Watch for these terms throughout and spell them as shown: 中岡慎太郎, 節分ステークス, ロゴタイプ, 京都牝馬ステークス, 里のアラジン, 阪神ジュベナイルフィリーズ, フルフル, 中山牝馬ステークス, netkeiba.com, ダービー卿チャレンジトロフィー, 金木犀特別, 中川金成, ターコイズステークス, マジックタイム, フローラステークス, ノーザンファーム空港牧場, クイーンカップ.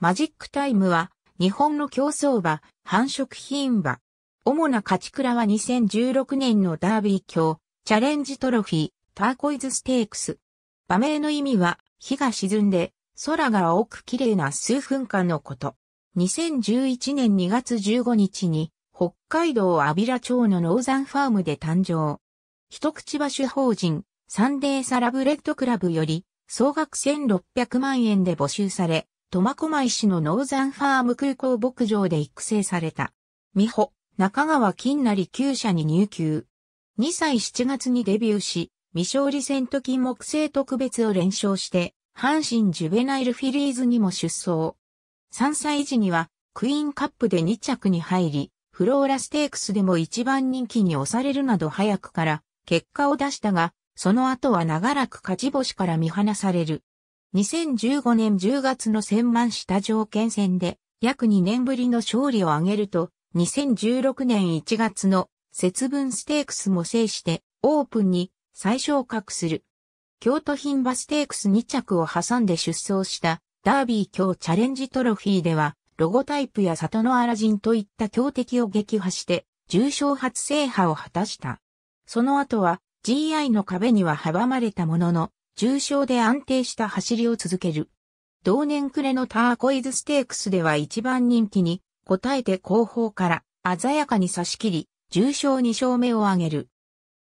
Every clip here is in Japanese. マジックタイムは日本の競走馬、繁殖牝馬。主な勝ち鞍は2016年のダービー卿、チャレンジトロフィー、ターコイズステークス。馬名の意味は、日が沈んで、空が青く綺麗な数分間のこと。2011年2月15日に、北海道安平町のノーザンファームで誕生。一口馬主法人、サンデーサラブレッドクラブより、総額1600万円で募集され、苫小牧市のノーザンファーム空港牧場で育成された。美保、中川金成厩舎に入厩。2歳7月にデビューし、未勝利戦と金木犀特別を連勝して、阪神ジュベナイルフィリーズにも出走。3歳時には、クイーンカップで2着に入り、フローラステークスでも一番人気に押されるなど早くから結果を出したが、その後は長らく勝ち星から見放される。2015年10月の専満した条件戦で約2年ぶりの勝利を挙げると、2016年1月の節分ステークスも制してオープンに再昇格する。京都牝馬ステークス2着を挟んで出走したダービー卿チャレンジトロフィーでは、ロゴタイプや里のアラジンといった強敵を撃破して、重賞初制覇を果たした。その後は、GI の壁には阻まれたものの、重賞で安定した走りを続ける。同年暮れのターコイズステークスでは一番人気に、応えて後方から鮮やかに差し切り、重賞2勝目を挙げる。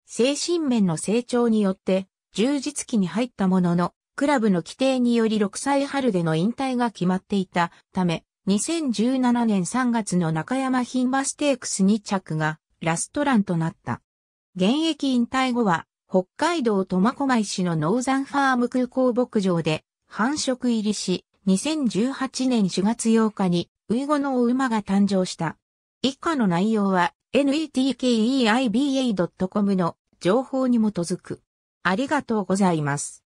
精神面の成長によって、充実期に入ったものの、クラブの規定により6歳春での引退が決まっていたため、2017年3月の中山牝馬ステークス2着がラストランとなった。現役引退後は北海道苫小牧市のノーザンファーム空港牧場で繁殖入りし、2018年4月8日に生後のお馬が誕生した。以下の内容は netkeiba.com の情報に基づく。ありがとうございます。